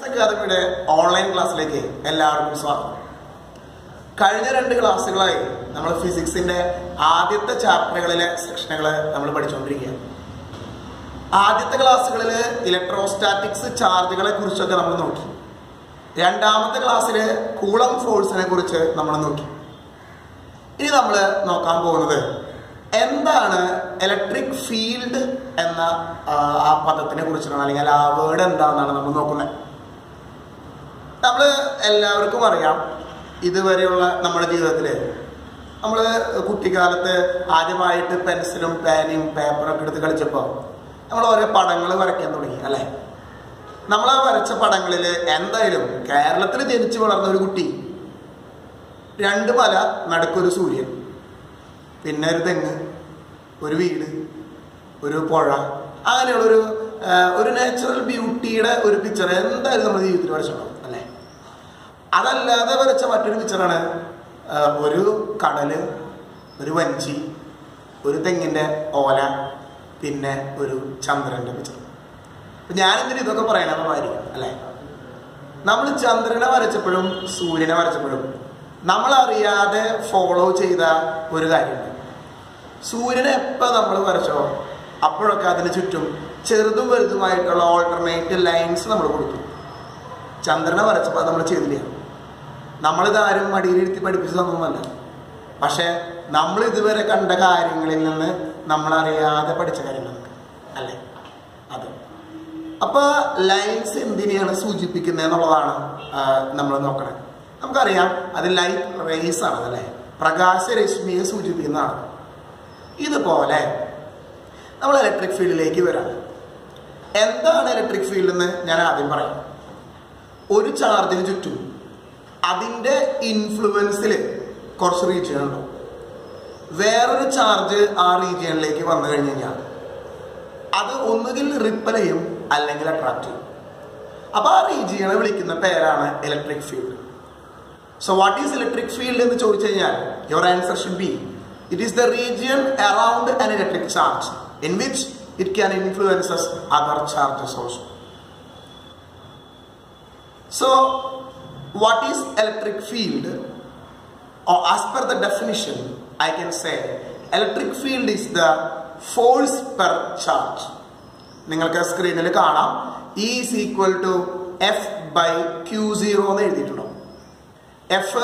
Online class like LR Muswa. Kalina and classic like number physics in there, Aditha chapter section, number body chondriga. Aditha classical electrostatics charge, Kurcha Namanoki. Randam the class Coulomb force and a Kurcha Namanoki. In number no combo over there. And the electric field and the word and down. We will see our ജീവിതത്തിലെ നമ്മൾ കുട്ടിക്കാലത്തെ ആദ്യമായിട്ട് പെൻസിലും പേനയും പേപ്പറും എടുത്ത് കളിച്ചപ്പോൾ നമ്മൾ ഓരോ പടങ്ങൾ വരയ്ക്കാൻ തുടങ്ങി അല്ലേ നമ്മൾ ആ വരച്ച പടങ്ങളിൽ എന്തായാലും കേരളത്തിൽ ജനിച്ചു വളർന്ന ഒരു കുട്ടി രണ്ട് മല നടുക്കൊരു സൂര്യൻ പിന്നെ ഒരു തെങ്ങ് ഒരു വീട് ഒരു പുഴ അങ്ങനെയുള്ള ഒരു നാച്ചുറൽ ബ്യൂട്ടിയുടെ ഒരു പിക്ചർ എന്തായാലും നമ്മൾ ജീവിതത്തിൽ വരച്ചോളാം Adala is a picture of Uru, Kadale, Ruanchi, Uruthing in the Ola, Pinna, Uru, Chandra and the picture. The animal is a parana. Namal Chandra never a chapulum, Suri never a chapulum. Namalaria de follow Cheda, Urugai. Suri never a show, Upper Kathanichutum, Cherdu were the white alternative lines number. Chandra never a chapulum. Namalada Madiri Padipisam. Pasha, Namli the Verakandaka Ringling, Namalaria, the Padicharan. Ale Ada. Upper lines in the Suji pick in the Namalana. Amkaria are the light rays are the lay. Pragasi is me a Suji pinar. Either Paul, Namal electric field lay give her. And the electric field in the Nana the Uri charge in Jutu. That influence is a region. Where the charges are region, that is ripple and attractive. That region is the electric field. So what is electric field? Your answer should be, it is the region around an electric charge in which it can influence other charges also. So, what is electric field? Or as per the definition, I can say electric field is the force per charge. Ningalka screen il kaana E is equal to F by Q0 en editittu. F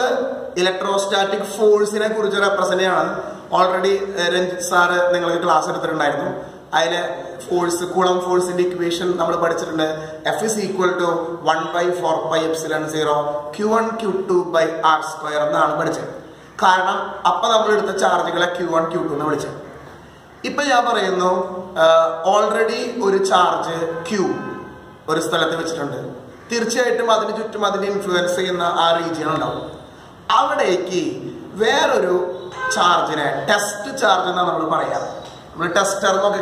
electrostatic force ine kurichu represent cheyananu already Ranjit sir ningalku class eduthirundayirunnu. Ayile force Coulomb force in the equation nammal padichittunde F is equal to 1 by 4 pi epsilon 0 q1 q2 by r square ennaanu padichu kaaranam appa nammal edutha charge gala q1 q2 nu vilichu ippa njan parayunu already oru charge q oru sthalathe vechitunde thirchayittum adinu chuttum adine influence cheyyunna aa region undavum avadeyki vera oru charge ne test charge enna nammal parayam. We test term of the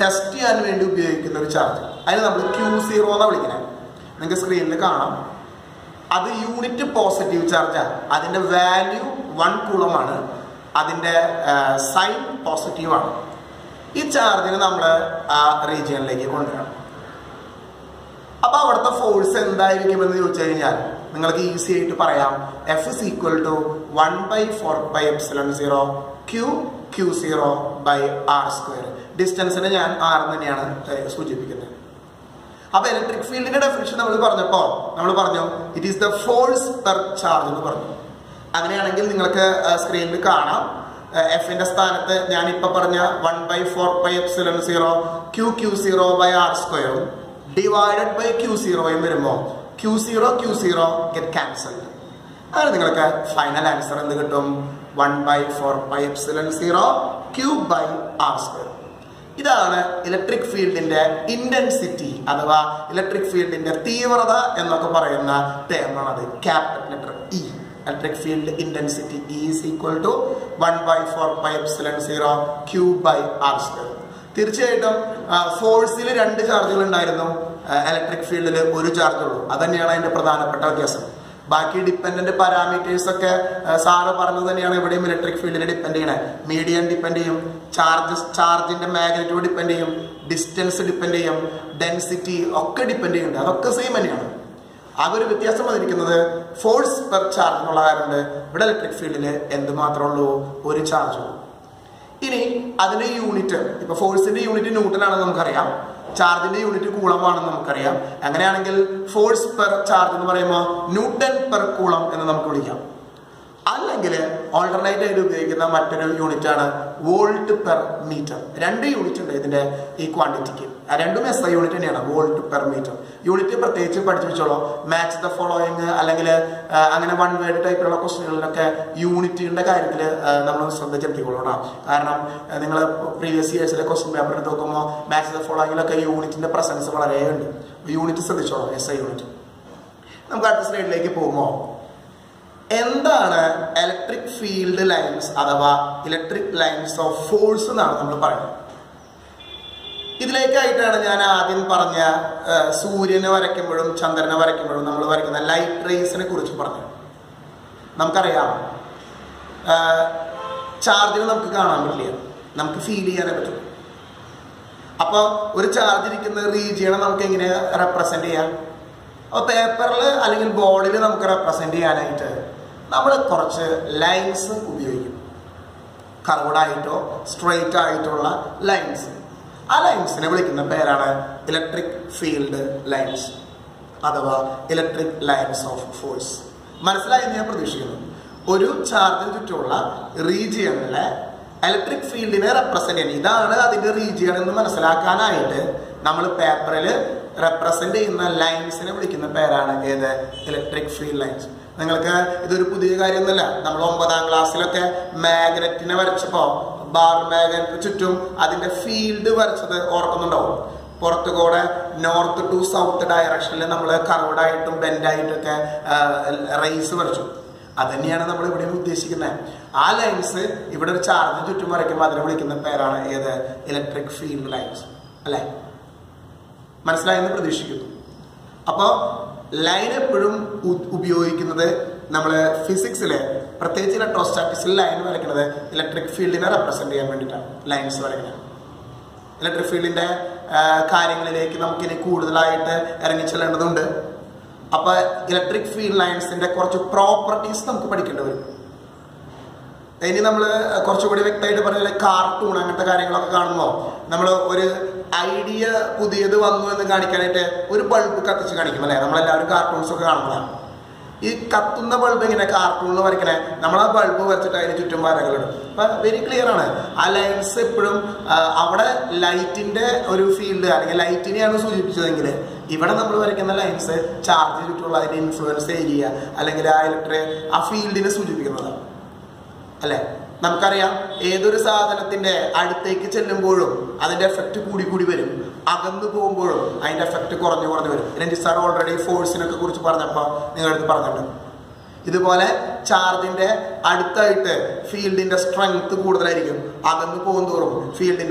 test and we do the charge. I know Q0 on the screen. That's unit positive charge. That's the value 1 coulomb. That's the sign positive. This charge is the region. About the force and the easy to parayam. F is equal to 1 by 4 by epsilon 0 Q. Q0 by R square. Distance is R and then electric field definition it is the force per charge. If you look at the screen, F in the stand, 1 by 4 pi epsilon 0 QQ0 by R square divided by Q0. Q0, Q0 get cancelled. And you look at the final answer. 1 by 4 pi epsilon 0 q by r square. This is electric field in the intensity. That is electric field in the Thevarada and the term capital letter E. Electric field intensity E is equal to 1 by 4 pi epsilon 0 q by r square. Force is 2 charges in electric field. That is the Baki dependent parameters Sara Parana electric field dependent, median dependent, charge in the magnitude dependent, distance depend cheyam, density okke depend cheyunnadu, adokke same annayanu. Avare vyathyasam vandirikkunnathu force per charge ennulla karandu ivide electric field il endu mathrame ullu oru charge. Ini adine unit ipo force inde unit newton aanu namukkariyaam, charge inde unit coulomb aanu namukkariyaam. Anganeyanengil force per charge ennu parayumbo newton per coulomb ennu namukku vilikkaam. Alternate material unit volt per meter. Rendu unit is quantity. Rendu SI unit is volt per meter. Unit match the following one word type of question unit in the guide. Previous years question paper match the following unit in the presence of unit is the SI unit. Now got this slide like a and the electric field lines are electric lines of force. This is the Surya and Chandra. Light rays and charge. We feel it. Charge region represent paper body represent we have some lines, curved, straight lines. Those lines are electric field lines. That is electric lines of force. I am going to say that region electric field represents the region in the paper. Representing the lines in the pair electric field lines. This is the glass, magnet in a bar magnet, that is the field works. North to south direction, curved to bend raise virtue. That is the electric field lines. Manasla in the Pradeshik. Upper line a pudum ubioik in the number physics, Prathech electrostatics line where electric field in a representative lines where electric field in the carrying lake, Namkin, cool light, Eranichel and Dunda. Upper electric field lines in the court of properties, some particular. Any number of cartoon and the carrying of a garden. Number of idea is that the bulb is a cartoon. If bulb is a cartoon, bulb very clear. Alliance light in the field, light in the even the charge to light influence area, a field in a we will take the effect of the effect of the effect of the effect of the already force in the this is the charge in the field in the strength. Field in the strength. The power. This is the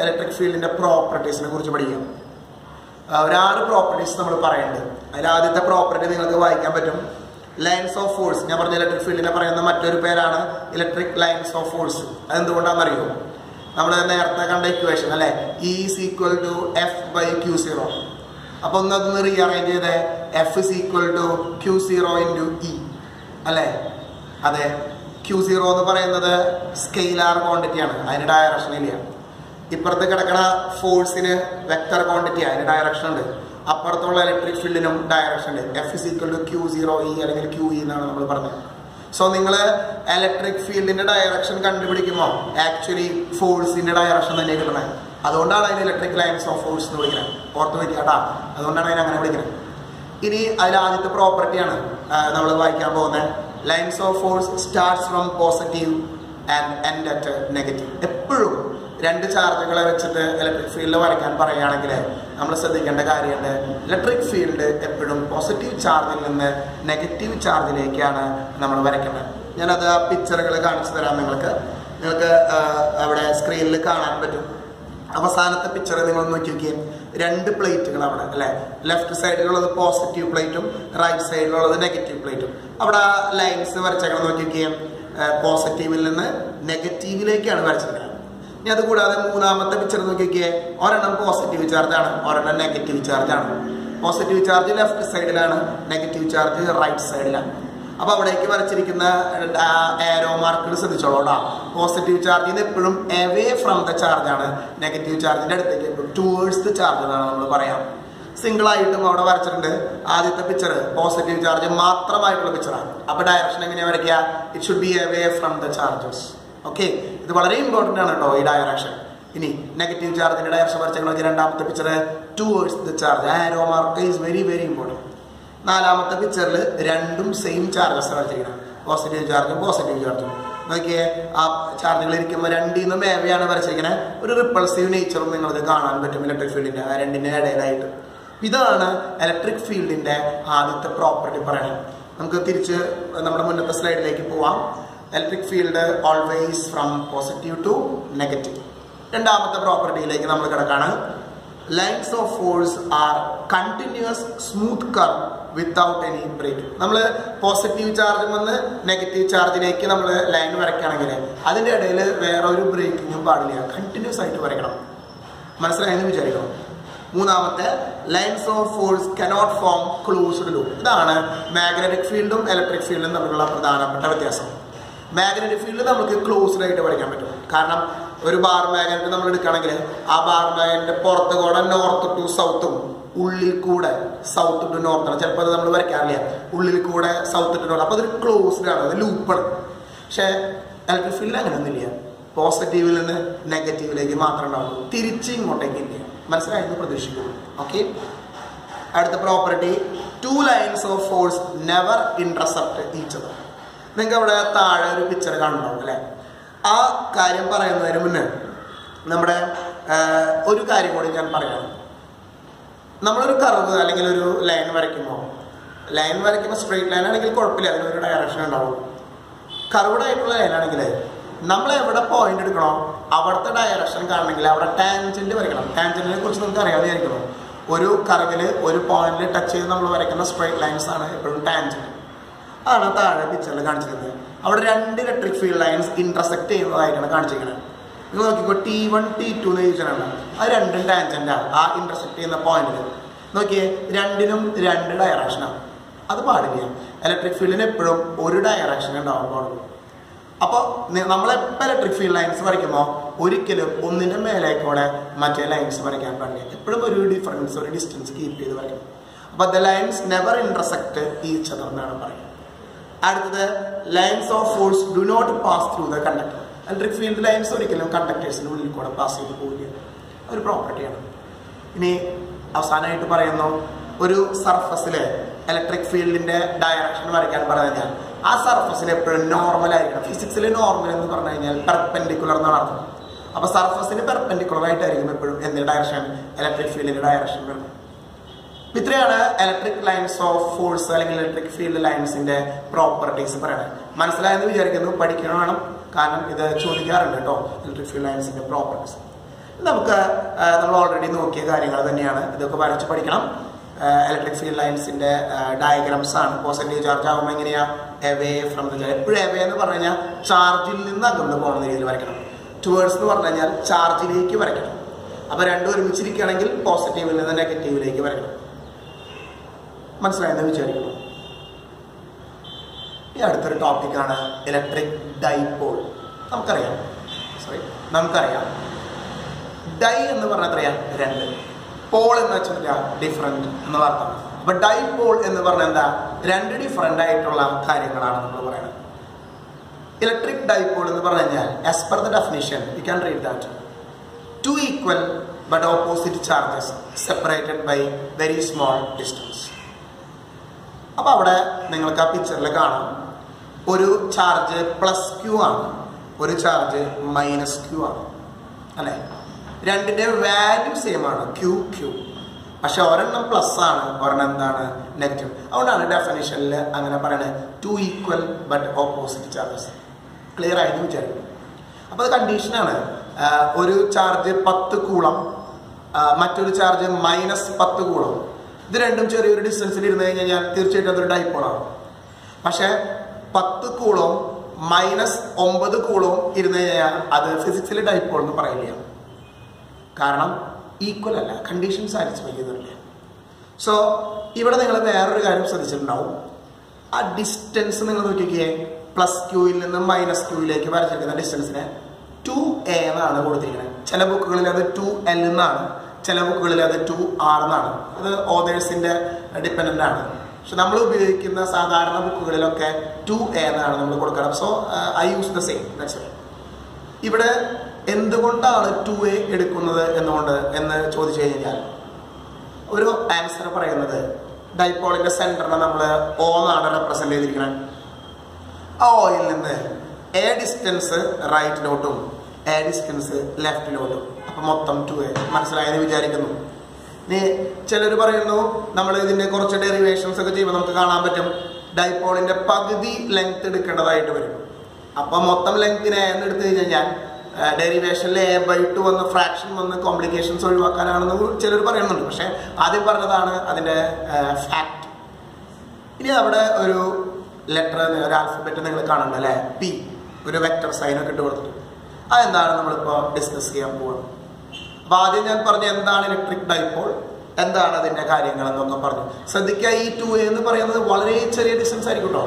electric field in the properties. There properties we have properties lines of force. We electric field electric lines of force. That's why we equation E is equal to F by Q0. Then we rearrange F is equal to Q0 into E. Q0 is scalar quantity. That's direction. Now, force in a vector quantity in a direction. Electric field in a direction. F is equal to Q0E and QE. So, you electric field in a direction. Actually, force in a direction. That's why electric lines of force. This is the property. Lines of force starts from positive and end at negative. Two charges in the electric field. Electric field is positive charge and negative charge. We have a picture on the screen. അവസാനത്തെ picture നിങ്ങൾ നോക്കിക്കേ. രണ്ട് പ്ലേറ്റുകളാണ് അല്ലേ? Left സൈഡിലുള്ളത് positive പ്ലേറ്റും right സൈഡിലുള്ളത് negative പ്ലേറ്റും. അവിടെ ആ ലൈൻസ് വരച്ചങ്ങൾ നോക്കിക്കേ, പോസിറ്റീവിൽ നിന്ന് നെഗറ്റീവിലേക്കാണ് വരച്ചിരിക്കുന്നത്. ഇനി അതുകൂടാതെ മൂന്നാമത്തെ പിക്ചർ നോക്കിക്കേ, ഒരെണ്ണം പോസിറ്റീവ് ചാർജാണ്, ഒരെണ്ണം നെഗറ്റീവ് ചാർജാണ്. പോസിറ്റീവ് ചാർജ് ലെഫ്റ്റ് സൈഡിലാണ്, നെഗറ്റീവ് ചാർജ് റൈറ്റ് സൈഡിലാണ്. അപ്പോൾ അവിടേക്ക് വരച്ചിരിക്കുന്ന ആരോ മാർക്കുകൾ ശ്രദ്ധിച്ചോളൂ കേട്ടോ. പോസിറ്റീവ് ചാർജിന് എപ്പോഴും എവേ ഫ്രം ദ ചാർജാണ്, നെഗറ്റീവ് ചാർജിൻ്റെ അടുത്തേക്ക് എപ്പോഴും ടുവേർഡ്സ് ദ ചാർജ് എന്നാണ് നമ്മൾ പറയാം. സിംഗിളായിട്ടും അവിടെ വരച്ചിട്ടുണ്ട്. ആദ്യത്തെ പിക്ചർ പോസിറ്റീവ് ചാർജ് മാത്രമായിട്ടുള്ള പിക്ചറാണ്. അപ്പോൾ ഡയറക്ഷൻ എങ്ങനെയാണ് വരയ്ക്കുക? It should be away from the charges. Okay, ഇത് വളരെ ഇമ്പോർട്ടൻ്റ് ആണ് കേട്ടോ ഈ ഡയറക്ഷൻ. ഇനി നെഗറ്റീവ് ചാർജിൻ്റെ ഡയറക്ഷൻ വരച്ചെങ്കിൽ രണ്ടാമത്തെ picture towards the charge, arrow mark is very very important. നാലാമത്തെ പിക്ചറിൽ രണ്ടും സെയിം ചാർജസ് വരച്ചിരിക്കണം, പോസിറ്റീവ് ചാർജും പോസിറ്റീവ് ചാർജും. നോക്കിയേ, ആ ചാർജുകൾ ഇരിക്കുമ്പോൾ രണ്ടിൽ നിന്നും ഏവയാണ് വരച്ചിരിക്കുന്നത്. ഒരു റിപ്പൾസീവ് നേച്ചറും നിങ്ങൾക്ക് കാണാൻ പറ്റും ഇലക്ട്രിക് ഫീൽഡിൻ്റെ ആ രണ്ടിൻ്റെ ഇടയിലായിട്ട്. ഇതാണ് ഇലക്ട്രിക് ഫീൽഡിൻ്റെ ആദ്യത്തെ പ്രോപ്പർട്ടി പറയുന്നത്. നമുക്ക് തിരിച്ച് നമ്മുടെ മുന്നത്തെ സ്ലൈഡിലേക്ക് പോവാം. Electric field always from positive to negative. രണ്ടാമത്തെ പ്രോപ്പർട്ടിയിലേക്ക് നമ്മൾ കിടക്കാണ്. Lines of force are continuous smooth curve without any break. നമ്മൾ പോസിറ്റീവ് ചാർജിൽ നിന്ന് നെഗറ്റീവ് ചാർജിലേക്ക് നമ്മൾ ലൈൻ വരയ്ക്കുകയാണെങ്കിൽ അതിൻ്റെ ഇടയിൽ വേറൊരു ബ്രേക്കിങ്ങും പാടില്ല, കണ്ടിന്യൂസ് ആയിട്ട് വരയ്ക്കണം. മനസ്സിലായെന്ന് വിചാരിക്കണം. മൂന്നാമത്തെ, lines of force cannot form closed loop. ഇതാണ് മാഗ്നറ്റിക് ഫീൽഡും ഇലക്ട്രിക് ഫീൽഡും തമ്മിലുള്ള പ്രധാനപ്പെട്ട വ്യത്യാസം. മാഗ്നറ്റിക് ഫീൽഡ് നമുക്ക് ക്ലോസ്ഡ് ആയിട്ട് വരയ്ക്കാൻ പറ്റും. കാരണം ഒരു ബാർ മാഗ്നറ്റ് നമ്മൾ എടുക്കുകയാണെങ്കിൽ ആ ബാർ മാഗ്നറ്റിൻ്റെ പുറത്ത് കൂടെ നോർത്ത് ടു സൗത്തും ഉള്ളിൽ കൂടെ സൗത്ത് ടു നോർത്താണ്. ചിലപ്പോൾ അത് നമ്മൾ വരയ്ക്കാറില്ല, ഉള്ളിൽ കൂടെ സൗത്ത് ടു നോർത്ത്. അപ്പോൾ അതൊരു ക്ലോസ്ഡ് ആണ്, അത് ലൂപ്പാണ്. പക്ഷേ ഇലക്ട്രിക് ഫീൽഡിൽ അങ്ങനെയൊന്നുമില്ല. പോസിറ്റീവിൽ നിന്ന് നെഗറ്റീവിലേക്ക് മാത്രമേ ഉണ്ടാവുള്ളൂ, തിരിച്ച് ഇങ്ങോട്ടേക്ക് ഇല്ല. മനസ്സിലായെന്ന് പ്രതീക്ഷിക്കുന്നു. ഓക്കെ, അടുത്ത property, two lines of force never intercept each other. നിങ്ങൾക്ക് അവിടെ താഴെ ഒരു പിക്ചർ കാണുന്നുണ്ടാവും അല്ലേ? ആ കാര്യം പറയുന്നതിന് മുന്നേ നമ്മുടെ ഒരു കാര്യം കൂടി ഞാൻ പറയാം. നമ്മളൊരു കർവ് അല്ലെങ്കിൽ ഒരു ലൈൻ വരയ്ക്കുമ്പോൾ, ലൈൻ വരയ്ക്കുമ്പോൾ സ്ട്രെയിറ്റ് ലൈൻ ആണെങ്കിൽ കുഴപ്പമില്ല, അതിനൊരു ഡയറക്ഷൻ ഉണ്ടാവും. കർവ്ഡ് ആയിട്ടുള്ള ലൈനാണെങ്കിൽ നമ്മൾ എവിടെ പോയിന്റ് എടുക്കണോ അവിടുത്തെ ഡയറക്ഷൻ കാണണമെങ്കിൽ അവിടെ ടാൻജൻറ്റ് വരയ്ക്കണം. ടാൻജൻറ്റിനെ കുറിച്ച് നമുക്ക് അറിയാമെന്നായിരിക്കണം. ഒരു കർവിൽ ഒരു പോയിന്റിൽ ടച്ച് ചെയ്ത് നമ്മൾ വരയ്ക്കുന്ന സ്ട്രെയിറ്റ് ലൈൻസ് ആണ് എപ്പോഴും ടാൻജൻറ്റ്. ആണ് താഴെ പിക്ചറിൽ കാണിച്ചിരിക്കുന്നത്. അവിടെ രണ്ട് ഇലക്ട്രിക് ഫീൽഡ് ലൈൻസ് ഇൻറ്റർസെക്ട് ചെയ്യുന്നതായിട്ടാണ് കാണിച്ചിരിക്കുന്നത്. നിങ്ങൾ നോക്കിക്കോ, T1 T2 എന്ന് ചോദിച്ചാണ്, അത് രണ്ടും ടാൻജൻ്റാണ് ആ ഇൻറ്റർസെക്ട് ചെയ്യുന്ന പോയിന്റിൽ. നോക്കിയേ, രണ്ടിനും രണ്ട് ഡയറക്ഷനാണ്, അത് പാടില്ല. ഇലക്ട്രിക് ഫീൽഡിന് എപ്പോഴും ഒരു ഡയറക്ഷൻ ഉണ്ടാവാൻ പാടുള്ളൂ. അപ്പോൾ നമ്മളെപ്പോൾ ഇലക്ട്രിക് ഫീൽഡ് ലൈൻസ് വരയ്ക്കുമ്പോൾ ഒരിക്കലും ഒന്നിൻ്റെ മേലേക്കൂടെ മറ്റേ ലൈൻസ് വരയ്ക്കാൻ പാടില്ല. എപ്പോഴും ഒരു ഡിഫറൻസ്, ഒരു ഡിസ്റ്റൻസ് കീപ്പ് ചെയ്ത് വരയ്ക്കണം. അപ്പോൾ the lines never intersect each other എന്നാണ് പറയുന്നത്. അടുത്തത്, lines of force do not pass through the conductor. Electric field lines ഒരിക്കലും കണ്ടക്ടേഴ്സിൻ്റെ ഉള്ളിൽ കൂടെ പാസ് ചെയ്ത് പോവുക, ഒരു പ്രോപ്പർട്ടിയാണ്. ഇനി അവസാനമായിട്ട് പറയുന്നു, ഒരു സർഫസിൽ ഇലക്ട്രിക് ഫീൽഡിൻ്റെ ഡയറക്ഷൻ വരയ്ക്കാൻ പറഞ്ഞാൽ ആ സർഫസിൽ എപ്പോഴും നോർമലായിരിക്കണം. ഫിസിക്സിൽ നോർമൽ എന്ന് പറഞ്ഞു കഴിഞ്ഞാൽ പെർപെൻഡിക്കുലർ എന്നാണ് അർത്ഥം. അപ്പോൾ സർഫസിന് പെർപെൻഡിക്കുലറായിട്ടായിരിക്കും എപ്പോഴും എന്തിൻ്റെ ഡയറക്ഷൻ, ഇലക്ട്രിക് ഫീൽഡിൻ്റെ ഡയറക്ഷൻ വരണം. ഇത്രയാണ് ഇലക്ട്രിക് ലൈൻസ് ഓഫ് ഫോഴ്സ് അല്ലെങ്കിൽ ഇലക്ട്രിക് ഫീൽഡ് ലൈൻസിൻ്റെ പ്രോപ്പർട്ടീസ് പറയണത്. മനസ്സിലായെന്ന് വിചാരിക്കുന്നു, പഠിക്കണം വേണം. കാരണം ഇത് ചോദിക്കാറുണ്ട് കേട്ടോ, ഇലക്ട്രിക് ഫീൽഡ് ലൈൻസിൻ്റെ പ്രോപ്പർട്ടീസ്. നമുക്ക് നമ്മൾ ഓൾറെഡി നോക്കിയ കാര്യങ്ങൾ തന്നെയാണ്, ഇതൊക്കെ വരച്ച് പഠിക്കണം. ഇലക്ട്രിക് ഫീൽഡ് ലൈൻസിൻ്റെ ഡയഗ്രാംസ് ആണ്. പോസിറ്റീവ് ചാർജ് ആകുമ്പോൾ എങ്ങനെയാണ്? Away from the charge. എപ്പോഴും എവേ എന്ന് പറഞ്ഞു കഴിഞ്ഞാൽ ചാർജിൽ നിന്ന് അകന്നു പോകുന്ന രീതിയിൽ വരയ്ക്കണം. ടുവേർഡ്സ് എന്ന് പറഞ്ഞു കഴിഞ്ഞാൽ ചാർജിലേക്ക് വരയ്ക്കണം. അപ്പോൾ രണ്ടും ഒരുമിച്ചിരിക്കുകയാണെങ്കിൽ പോസിറ്റീവിൽ നിന്ന് നെഗറ്റീവിലേക്ക് വരയ്ക്കണം. മനസ്സിലായെന്ന് വിചാരിക്കണം. ഈ അടുത്തൊരു ടോപ്പിക്കാണ് ഇലക്ട്രിക് ഡൈപോൾ. നമുക്കറിയാം ഡൈ എന്ന് പറഞ്ഞാൽ എത്രയാണ്? രണ്ട്. പോൾ എന്ന് വെച്ചാൽ ഡിഫറൻറ്റ് എന്ന് പറഞ്ഞാൽ. അപ്പം ഡൈപോൾ എന്ന് പറഞ്ഞാൽ എന്താ? രണ്ട് ഡിഫറൻ്റ് ആയിട്ടുള്ള കാര്യങ്ങളാണ് നമ്മൾ പറയുന്നത്. ഇലക്ട്രിക് ഡൈപോൾ എന്ന് പറഞ്ഞു കഴിഞ്ഞാൽ as per the definition you can read that two equal but opposite charges separated by very small distance. അപ്പോൾ അവിടെ നിങ്ങൾക്ക് ആ പിക്ചറിൽ കാണാം, ഒരു ചാർജ് പ്ലസ് ക്യൂ ആണ്, ഒരു ചാർജ് മൈനസ് ക്യൂ ആണ് അല്ലേ? രണ്ടിൻ്റെ വാല്യൂ സെയിം ആണ്, ക്യൂ ക്യൂ. പക്ഷെ ഒരെണ്ണം പ്ലസ് ആണ്, ഒരെണ്ണം എന്താണ്? നെഗറ്റീവ്. അതുകൊണ്ടാണ് ഡെഫിനേഷനിൽ അങ്ങനെ പറയണത്, two equal but opposite charges. Clear ആയിരുന്നു വിചാരിക്കും. അപ്പോൾ അത് കണ്ടീഷനാണ്. ഒരു ചാർജ് 10 കൂളം, മറ്റൊരു ചാർജ് -10 കൂളം, ഇത് രണ്ടും ചെറിയൊരു ഡിസ്റ്റൻസിൽ ഇരുന്ന് കഴിഞ്ഞാൽ തീർച്ചയായിട്ടും അതൊരു ഡൈപോളാണ്. പക്ഷേ 10 കൂളവും -9 കൂളവും ഇരുന്ന് കഴിഞ്ഞാൽ അത് ഫിസിക്സിൽ ഡൈപോൾ എന്ന് പറയില്ല. കാരണം ഈക്വൽ അല്ല, കണ്ടീഷൻ സാറ്റിസ്ഫൈ ചെയ്തില്ല. സോ ഇവിടെ നിങ്ങൾ വേറൊരു കാര്യം ശ്രദ്ധിച്ചിട്ടുണ്ടാവും. ആ ഡിസ്റ്റൻസ് നിങ്ങൾ നോക്കിക്കേ, +Qയിൽ നിന്ന് -Qയിലേക്ക് വരച്ചിരിക്കുന്ന ഡിസ്റ്റൻസിനെ 2a എന്നാണ് കൊടുത്തിരിക്കുന്നത്. ചില ബുക്കുകളിൽ അത് 2l എന്നാണ്, ചില ബുക്കുകളിൽ അത് 2r എന്നാണ്. അത് ഓതേഴ്സിൻ്റെ ഡിപ്പെൻഡൻ്റ് ആണ്. പക്ഷെ നമ്മൾ ഉപയോഗിക്കുന്ന സാധാരണ ബുക്കുകളിലൊക്കെ 2a എന്നാണ് നമ്മൾ കൊടുക്കാറ്. So I use the same. ഇവിടെ എന്തുകൊണ്ടാണ് 2a എടുക്കുന്നത് എന്ന് ചോദിച്ചു കഴിഞ്ഞാൽ ഒരു ആൻസർ പറയുന്നത് ഡൈപോളിൻ്റെ സെൻറ്ററിനെ നമ്മൾ O എന്നാണ് റെപ്രസെൻ്റ് ചെയ്തിരിക്കുന്നത്. ആ ഓയിൽ നിന്ന് എ ഡിസ്റ്റൻസ് റൈറ്റിലോട്ടും എ ഡിസ്റ്റൻസ് ലെഫ്റ്റിലോട്ടും, അപ്പം മൊത്തം 2a. മനസ്സിലായെന്ന് വിചാരിക്കുന്നു. ഇനി ചിലർ പറയുന്നു നമ്മൾ ഇതിൻ്റെ കുറച്ച് ഡെറിവേഷൻസ് ഒക്കെ ചെയ്യുമ്പോൾ നമുക്ക് കാണാൻ പറ്റും ഡൈപോളിൻ്റെ പകുതി ലെങ്ത് എടുക്കേണ്ടതായിട്ട് വരും. അപ്പം മൊത്തം ലെങ്ത്തിന് എന്ന് എടുത്തു കഴിഞ്ഞാൽ ഡെറിവേഷനിൽ A/2 വന്ന് ഫ്രാക്ഷൻ വന്ന് കോംപ്ലിക്കേഷൻസ് ഒഴിവാക്കാനാണെന്ന് ചിലർ പറയുന്നുണ്ട്. പക്ഷേ ആദ്യം പറഞ്ഞതാണ് അതിൻ്റെ ഫാക്റ്റ്. ഇനി അവിടെ ഒരു ലെറ്റർ, ഒരു ആൽഫബറ്റ് നിങ്ങൾ കാണുന്നുണ്ട് അല്ലേ, P, ഒരു വെക്റ്റർ സൈനൊക്കെ ഇട്ട് കൊടുത്തിട്ട് അതെന്താണ് നമ്മളിപ്പോൾ ഡിസ്കസ് ചെയ്യാൻ പോകുന്നത്. അപ്പോൾ ആദ്യം ഞാൻ പറഞ്ഞു എന്താണ് ഇലക്ട്രിക് ഡൈപോൾ, എന്താണ് അതിൻ്റെ കാര്യങ്ങളെന്നൊക്കെ പറഞ്ഞു. ശ്രദ്ധിക്കുക, ഈ 2a എന്ന് പറയുന്നത് വളരെ ചെറിയ ഡിസ്റ്റൻസ് ആയിരിക്കും കേട്ടോ.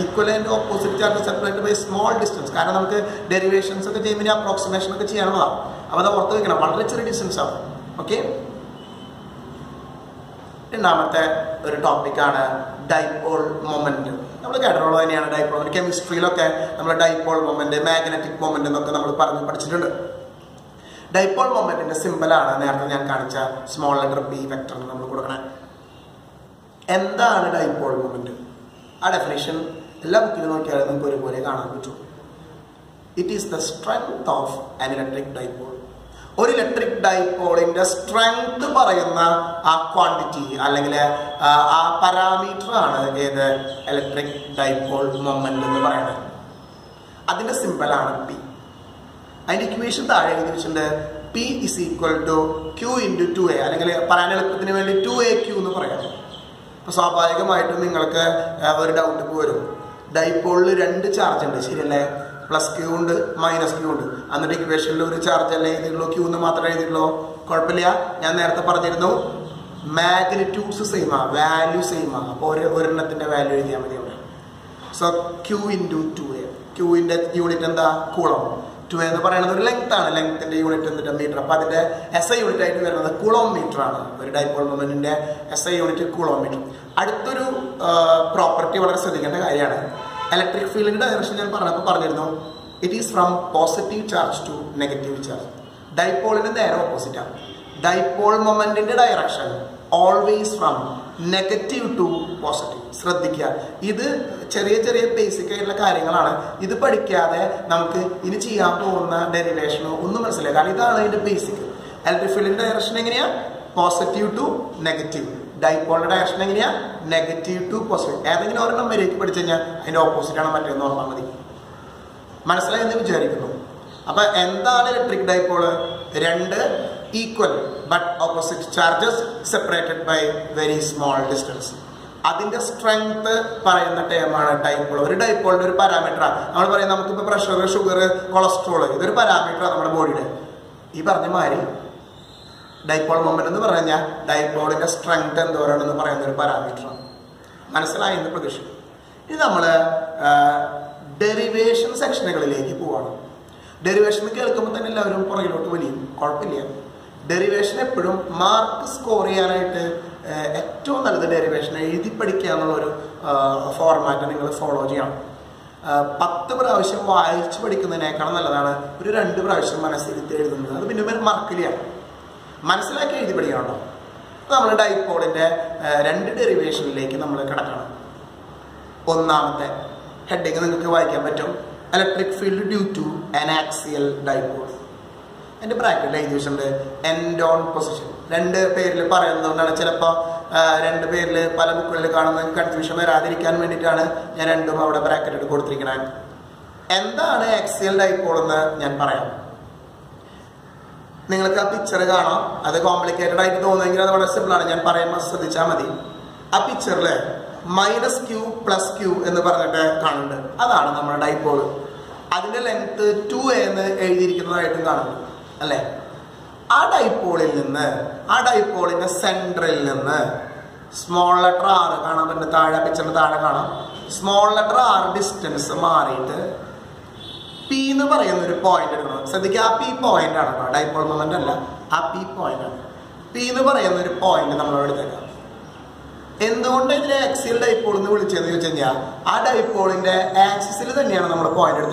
Equal and opposite are separate by small distance. കാരണം നമുക്ക് ഡെറിവേഷൻസ് ഒക്കെ ചെയ്യുമ്പോൾ അപ്രോക്സിമേഷൻ ഒക്കെ ചെയ്യാനുള്ളതാണ്. അപ്പോൾ അത് ഓർത്ത് വയ്ക്കണം, വളരെ ചെറിയ ഡിസ്റ്റൻസ് ആണ്. ഓക്കെ, രണ്ടാമത്തെ ഒരു ടോപ്പിക്കാണ് ഡൈപോൾ മൊമെൻറ്റ്. നമ്മൾ കേട്ടിട്ടുള്ളത് തന്നെയാണ് ഡൈപോൾ. കെമിസ്ട്രിയിലൊക്കെ നമ്മൾ ഡൈപോൾ മൊമെൻറ്റ്, മാഗ്നറ്റിക് മൊമെൻറ്റ് എന്നൊക്കെ നമ്മൾ പറഞ്ഞ് പഠിച്ചിട്ടുണ്ട്. ഡൈപോൾ മൊമെൻറ്റിൻ്റെ സിമ്പിളാണ് നേരത്തെ ഞാൻ കാണിച്ച സ്മോൾ ലെറ്റർ P വെക്ടറിന് നമ്മൾ കൊടുക്കണേ. എന്താണ് ഡൈപോൾ മൊമെൻറ്റ്? ആ ഡെഫിനേഷൻ എല്ലാ ബുക്കിലും നോക്കിയാലും നമുക്ക് ഒരുപോലെ കാണാൻ പറ്റും. It is the strength of an electric dipole. ഒരു ഇലക്ട്രിക് ഡൈപോളിൻ്റെ സ്ട്രെങ്ത് പറയുന്ന ആ ക്വാണ്ടിറ്റി അല്ലെങ്കിൽ ആ പാരാമീറ്ററാണ് ഏത്, ഇലക്ട്രിക് ഡൈപോൾ മൊമെൻ്റ് എന്ന് പറയുന്നത്. അതിൻ്റെ സിമ്പിളാണ് P. അതിൻ്റെ ഇക്വേഷൻ താഴെ എഴുതിയിട്ടുണ്ട്. P = Q × 2a, അല്ലെങ്കിൽ പറയാൻ എളുപ്പത്തിന് വേണ്ടി 2aq എന്ന് പറയാം. അപ്പോൾ സ്വാഭാവികമായിട്ടും നിങ്ങൾക്ക് ഒരു ഡൗട്ട് പോരും, ഡൈപോളിൽ 2 ചാർജ് ഉണ്ട് ശരിയല്ലേ, +Q ഉണ്ട് -Q ഉണ്ട്. എന്നിട്ട് ഇക്വേഷനിൽ ഒരു ചാർജ് അല്ലേ എഴുതിയിട്ടുള്ളൂ, Q എന്ന് മാത്രമേ എഴുതിയിട്ടുള്ളൂ. കുഴപ്പമില്ല, ഞാൻ നേരത്തെ പറഞ്ഞിരുന്നു മാഗ്നിറ്റ്യൂഡ്സ് സെയിമാ, വാല്യൂ സെയിമാ. അപ്പോൾ ഒരെണ്ണത്തിൻ്റെ വാല്യൂ എഴുതിയാൽ മതി അവിടെ. So Q × 2a. ക്യൂവിൻ്റെ യൂണിറ്റ് എന്താ, കൂളം. 2a എന്ന് പറയുന്നത് ഒരു ലെങ്ത് ആണ്, ലെങ്ത്തിൻ്റെ യൂണിറ്റ് എന്നിട്ട് മീറ്റർ. അപ്പോൾ അതിൻ്റെ SI യൂണിറ്റ് ആയിട്ട് വരുന്നത് കൂളോമീറ്റർ ആണ്. ഒരു ഡൈപോൾ മൊമെൻറ്റിൻ്റെ SI യൂണിറ്റ് കൂളോമീറ്റർ. അടുത്തൊരു പ്രോപ്പർട്ടി വളരെ ശ്രദ്ധിക്കേണ്ട കാര്യമാണ്. ഇലക്ട്രിക് ഫീൽഡിൻ്റെ ഡയറക്ഷൻ ഞാൻ പറഞ്ഞിരുന്നു, it is from positive charge to negative charge. ഡൈപോളിൻ്റെ നേരെ ഓപ്പോസിറ്റാണ്. ഡൈപോൾ മൊമെൻറ്റിൻ്റെ direction always from negative to positive. ശ്രദ്ധിക്കുക, ഇത് ചെറിയ ചെറിയ ബേസിക് ആയിട്ടുള്ള കാര്യങ്ങളാണ്. ഇത് പഠിക്കാതെ നമുക്ക് ഇനി ചെയ്യാൻ പോകുന്ന ഡെറിവേഷനോ ഒന്നും മനസ്സിലാക്കുക. കാരണം ഇതാണ് ഇതിൻ്റെ ബേസിക്. ഇലക്ട്രിക് ഫീൽഡിൻ്റെ ഡയറക്ഷൻ എങ്ങനെയാണ്, പോസിറ്റീവ് ടു നെഗറ്റീവ്. ഡൈപോളിൻ്റെ ഡയറക്ഷൻ എങ്ങനെയാണ്, നെഗറ്റീവ് ടു പോസിറ്റീവ്. ഏതെങ്കിലും ഒരെണ്ണം വരേക്ക് പഠിച്ചു കഴിഞ്ഞാൽ അതിൻ്റെ ഓപ്പോസിറ്റാണ് മറ്റേന്ന് ഓർമ്മ മതി. മനസ്സിലായെന്ന് വിചാരിക്കുന്നു. അപ്പം എന്താണ് electric dipole? 2 equal but opposite charges separated by very small distance. അതിൻ്റെ സ്ട്രെങ്ത് പറയുന്ന ടേമാണ് ഡൈപോൾ. ഒരു ഡൈപോളിൻ്റെ ഒരു പാരാമീറ്ററാണ്. നമ്മൾ പറയും നമുക്കിപ്പോൾ പ്രഷർ, ഷുഗർ, കൊളസ്ട്രോള്, ഇതൊരു പാരാമീറ്ററാണ് നമ്മുടെ ബോഡിയുടെ. ഈ പറഞ്ഞ മാതിരി ഡൈപോൾ മൊമെൻ്റ് എന്ന് പറഞ്ഞു കഴിഞ്ഞാൽ ഡൈപോളിൻ്റെ സ്ട്രെങ്ത് എന്തോരാണെന്ന് പറയുന്ന ഒരു പാരാമീറ്ററാണ്. മനസ്സിലായെന്ന് പ്രതീക്ഷിക്കും. ഇത് നമ്മൾ ഡെറിവേഷൻ സെക്ഷനുകളിലേക്ക് പോവാണ്. ഡെറിവേഷൻ കേൾക്കുമ്പോൾ തന്നെ എല്ലാവരും പുറകിലോട്ട് വലിയും, കുഴപ്പമില്ല. ഡെറിവേഷൻ എപ്പോഴും മാർക്ക് സ്കോർ ചെയ്യാനായിട്ട് ഏറ്റവും നല്ലത് ഡെറിവേഷൻ എഴുതി പഠിക്കുക എന്നുള്ളൊരു ഫോർമാറ്റ് നിങ്ങൾ ഫോളോ ചെയ്യണം. 10 പ്രാവശ്യം വായിച്ച് പഠിക്കുന്നതിനേക്കാൾ നല്ലതാണ് ഒരു 2 പ്രാവശ്യം മനസ്സിരുത്തി എഴുതുന്നത്. അത് പിന്നെ മറക്കില്ല, മനസ്സിലാക്കി എഴുതി പഠിക്കണമല്ലോ. അപ്പോൾ നമ്മൾ ഡൈപോളിൻ്റെ 2 ഡെറിവേഷനിലേക്ക് നമ്മൾ കിടക്കണം. ഒന്നാമത്തെ ഹെഡിങ് നിങ്ങൾക്ക് വായിക്കാൻ പറ്റും, electric field due to an axial dipole. എൻ്റെ ബ്രാക്കറ്റിൽ എഴുതി വെച്ചിട്ടുണ്ട് എൻഡ് ഓൺ പൊസിഷൻ. 2 പേരിൽ പറയുന്നതുകൊണ്ടാണ് ചിലപ്പോൾ 2 പേരിൽ പല ബുക്കുകളിൽ കാണുന്ന കൺഫ്യൂഷൻ വരാതിരിക്കാൻ വേണ്ടിയിട്ടാണ് ഞാൻ 2 അവിടെ ബ്രാക്കറ്റ് കൊടുത്തിരിക്കുന്നത്. എന്താണ് ആക്സിയൽ ഡൈപോൾ എന്ന് ഞാൻ പറയാം. Ningleka picture Gana, other complicated I don't think about a similar and paramas of the Chamadi. A picture le minus q plus q in the Barnata calendar. Other number dipole. Other length 2a the 8 right gun. A dipole in the central in there. Small letter r Kana and the third picture of the small letter r distance married. P is a point. So, the P point is a dipole moment. P point. P is a point. In the axial dipole, the axis is a point.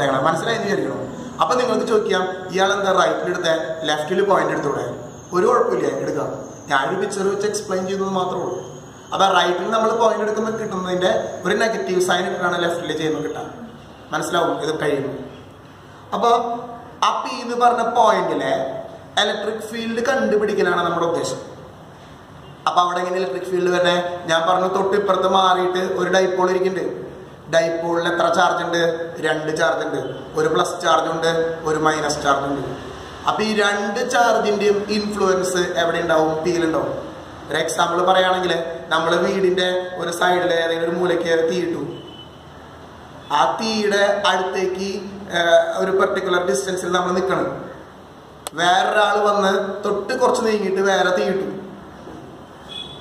Upon the right, left pointed to the explain you the negative sign. Now, up in the point, electric field is contributed. About an electric field, Naparno Tip Pertamari, or dipole, dipole letter charge and rand charge, or a plus charge and or a minus charge. Up in rand charge influence evident down, peel and down. For example, Parayanagale, number weed in there, or a side layer, and remove a care theatre. A particular distance in the Manikon. Where Alvan took the coaching it where a theatre.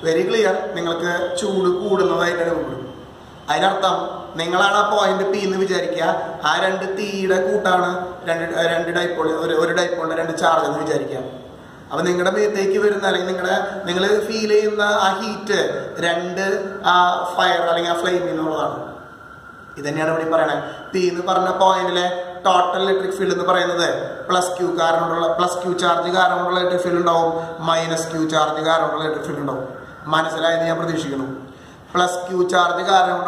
Very clear, Ninglaka, Chud, Kud, and the right and I not them Ningalana point P in the Vijarica, I rented the Kutana, rented dipole and a charge in the Vijarica. I think I may take you in the Ningala feel in the heat, render a fire, a flame in order. This is the point, total electric field plus q charge electric field minus q charge electric field plus q charge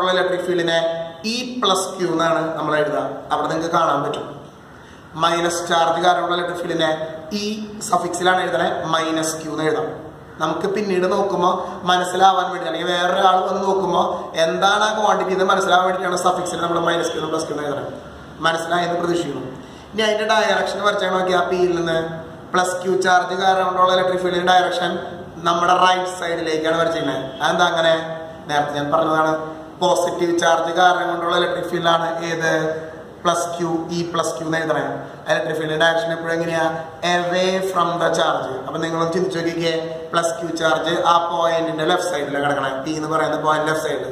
electric field e plus q minus charge electric field e suffix minus q. Namkapin Nidokuma, Manasala one with Nokuma, and Dana quantity the Manasala and a suffix number minus q plus q. Manasala in the position. Nay, the direction of Chanoga appeal in the plus q charge around all electric field in direction, number right side lake and Virginia, and Dangana, positive charge around all electric field either plus q, e plus q, electric field in direction away from the charge. Plus q charge a point in the left side p ennu parayana point left side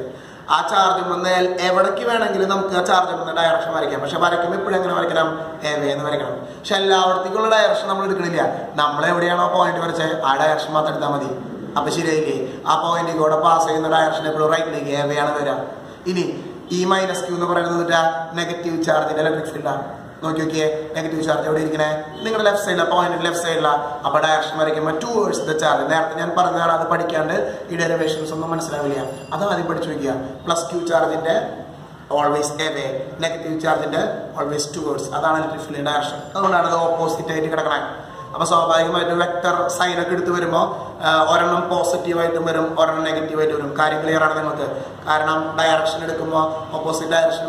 aa charge vannal evadekku venengil namukku aa charge vanna direction varikam pakshe varakkum eppol engane varikanam eve ennu varikanam pakshe ellavarthikulla direction nammal edukkanilla nammal evadeyano point variche aa direction matha edutha madi appo seriyille aa point ikkode pass cheyna direction eppol right like eve aanu vera ini e minus q ennu parayana negative charge in electric field aanu negative charge left side point left side direction towards the charge the derivations plus q charge in there always away negative charge in there always towards that is the direction opposite vector sign positive or negative opposite direction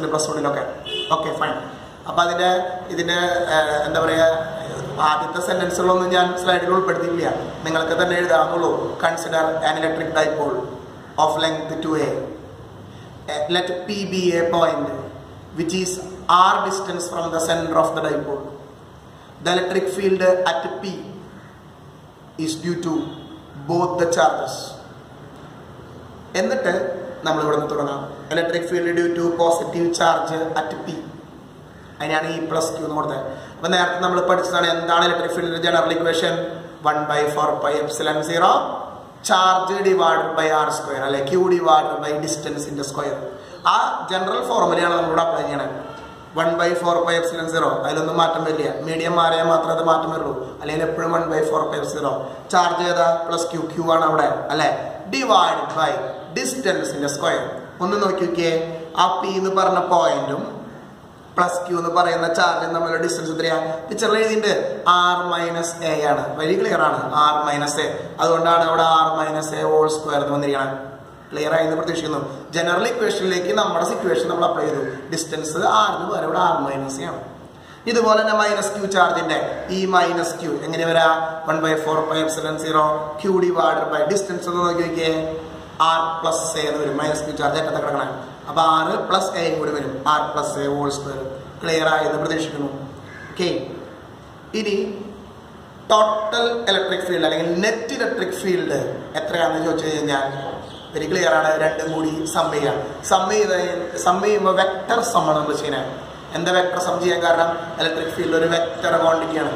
negative. Okay, fine. About the sentence alone, the slide rule particular. Consider an electric dipole of length 2a. Let P be a point which is r distance from the center of the dipole. The electric field at P is due to both the charges. In the electric field due to positive charge at P. And E plus Q. When we have electric field general equation 1 by 4 pi epsilon 0 charge divided by r square. Like Q divided by distance in the square. That general formula 1 by 4 pi epsilon 0. I don't know medium area matra the matamero. I 1 by 4 pi epsilon 0. Charge plus Q. Q divided by distance in the square. One note k up in the parana point plus q in the parana charge and the distance which are laid in the r minus a. Very clear r minus a. R minus a whole square. Clear in the partition. Generally, question like in number equation apply distance r minus a. ഇതുപോലെ തന്നെ minus Q ചാർജിന്റെ ഈ minus Q എങ്ങനെ വരാ 1/4πε0 Q divided by distance എന്ന് നോക്കിയേ r plus a എന്ന് വരും മൈനസ് ക്യൂ ചാർജ് എത്ര കിടക്കണം അപ്പോൾ r plus a കൂടി വരും r plus a whole square clear ആയെന്ന് പ്രതീക്ഷിക്കുന്നു ഓക്കേ ഇനി ടോട്ടൽ ഇലക്ട്രിക് ഫീൽഡ് അല്ലെങ്കിൽ നെറ്റ് ഇലക്ട്രിക് ഫീൽഡ് എത്രയാണെന്ന് ചോദിച്ചാൽ very clear ആണ് രണ്ടും കൂടി സം ചെയ്യാം സം ചെയ്യുമ്പോൾ വെക്റ്റർ സം ആണ് നമ്മൾ ചെയ്യുന്നത് എന്താ വെക്റ്റർ സം ചെയ്യാൻ കാരണം ഇലക്ട്രിക് ഫീൽഡ് ഒരു വെക്റ്റർ ക്വാണ്ടിറ്റിയാണ്